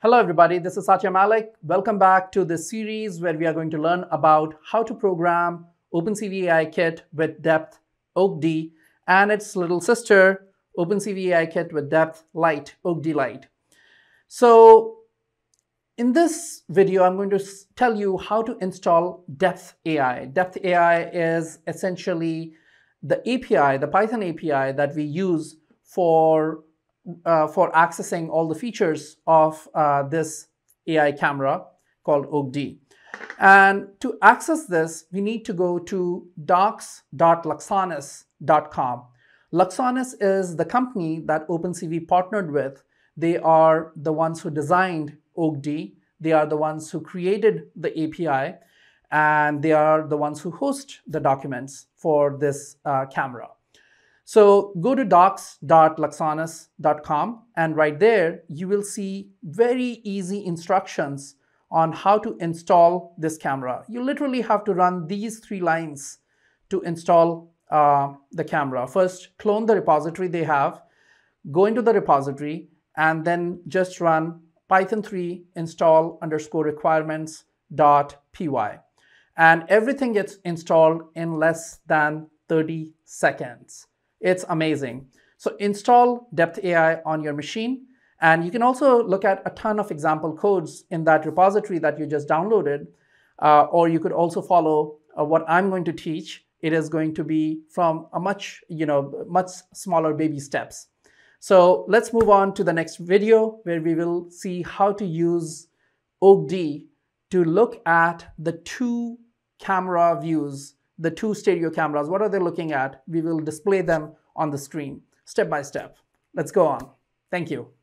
Hello everybody, this is Satya Malik. Welcome back to this series where we are going to learn about how to program OpenCV AI Kit with Depth OAK-D and its little sister, OpenCV AI Kit with Depth Lite, OAK-D Lite. So in this video, I'm going to tell you how to install DepthAI. DepthAI is essentially the API, the Python API that we use for accessing all the features of this AI camera called OAK-D. And to access this, we need to go to docs.luxonis.com. Luxonis is the company that OpenCV partnered with. They are the ones who designed OAK-D. They are the ones who created the API, and they are the ones who host the documents for this camera. So go to docs.luxonis.com, and right there you will see very easy instructions on how to install this camera. You literally have to run these three lines to install the camera. First, clone the repository they have, go into the repository, and then just run python3 install _ requirements.py. And everything gets installed in less than 30 seconds. It's amazing. So install DepthAI on your machine. And you can also look at a ton of example codes in that repository that you just downloaded. Or you could also follow what I'm going to teach. It is going to be from a much smaller baby steps. So let's move on to the next video where we will see how to use OAK-D to look at the two camera views, the two stereo cameras. What are they looking at? We will display them on the screen step by step. Let's go on. Thank you.